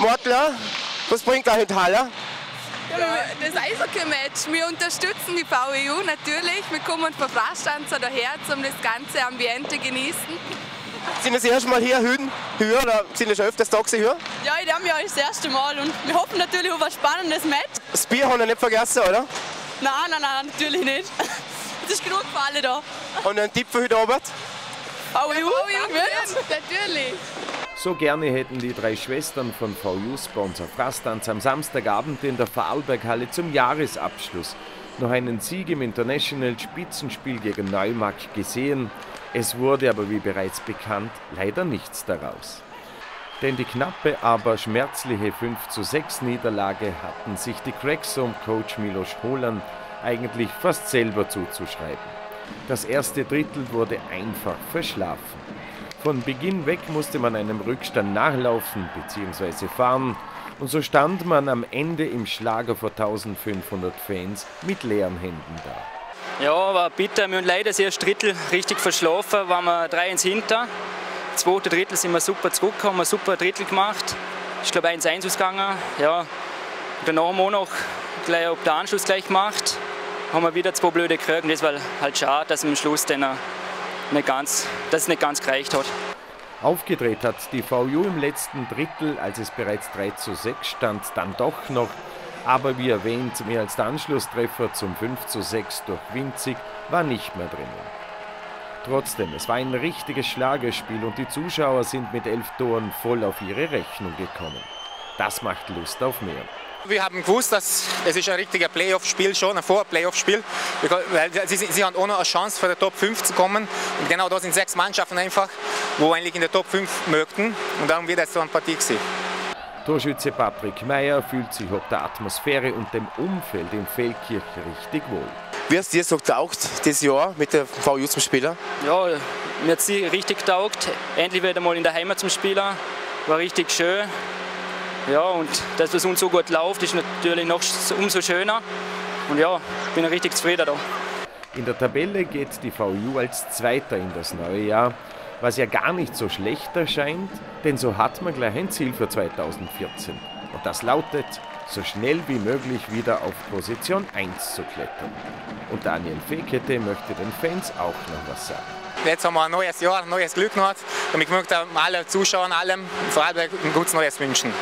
Sportler, was bringt euch in Halle? Ja, das Eishockey-Match. Wir unterstützen die VEU natürlich. Wir kommen von Frastanz daher, um das ganze Ambiente genießen. Sind das erste Mal hier, Hüden, oder sind das schon öfters Tag hier? Ja, ich denke, ja, das erste Mal. Und wir hoffen natürlich auf ein spannendes Match. Das Bier haben wir nicht vergessen, oder? Nein, nein, nein, natürlich nicht. Es ist genug für alle da. Und ein Tipp für heute Abend? VEU, natürlich. So gerne hätten die drei Schwestern vom VEU-Sponsor Frastanz am Samstagabend in der Vorarlberghalle zum Jahresabschluss noch einen Sieg im International-Spitzenspiel gegen Neumarkt gesehen. Es wurde aber, wie bereits bekannt, leider nichts daraus. Denn die knappe, aber schmerzliche 5:6-Niederlage hatten sich die Crackzone-Coach Milos Holan eigentlich fast selber zuzuschreiben. Das erste Drittel wurde einfach verschlafen. Von Beginn weg musste man einem Rückstand nachlaufen bzw. fahren und so stand man am Ende im Schlager vor 1500 Fans mit leeren Händen da. Ja, war bitter. Wir haben leider das erste Drittel richtig verschlafen, waren wir 3-1 hinter. Das zweite Drittel sind wir super zurück, haben wir super Drittel gemacht. Ich glaube 1-1 ausgegangen. Ja, danach haben wir noch gleich ob der Anschluss gleich gemacht, haben wir wieder zwei blöde gekriegt und das war halt schade, dass am Schluss dann nicht ganz gereicht hat. Aufgedreht hat die VEU im letzten Drittel, als es bereits 3:6 stand, dann doch noch. Aber wie erwähnt, mehr als der Anschlusstreffer zum 5:6 durch Winzig war nicht mehr drinnen. Trotzdem, es war ein richtiges Schlagerspiel und die Zuschauer sind mit 11 Toren voll auf ihre Rechnung gekommen. Das macht Lust auf mehr. Wir haben gewusst, dass es ist ein richtiger Playoff-Spiel schon, ein Vor-Playoff-Spiel, weil sie haben auch noch eine Chance für die Top 5 zu kommen. Und genau da sind 6 Mannschaften einfach, wo eigentlich in der Top 5 möchten. Und darum wird es so eine Partie gewesen. Torschütze Patrick Meyer fühlt sich ob der Atmosphäre und dem Umfeld in Feldkirch richtig wohl. Wie hast du dir so getaugt dieses Jahr mit der VEU zum Spieler? Ja, mir hat sie richtig getaugt. Endlich wieder mal in der Heimat zum Spieler. War richtig schön. Ja, und dass es uns so gut läuft, ist natürlich noch umso schöner. Und ja, ich bin richtig zufrieden da. In der Tabelle geht die VEU als Zweiter in das neue Jahr, was ja gar nicht so schlecht erscheint, denn so hat man gleich ein Ziel für 2014. Und das lautet, so schnell wie möglich wieder auf Position 1 zu klettern. Und Daniel Fekete möchte den Fans auch noch was sagen. Jetzt haben wir ein neues Jahr, ein neues Glück gehabt. Und ich möchte allen Zuschauern, allem, vor allem ein gutes Neues wünschen.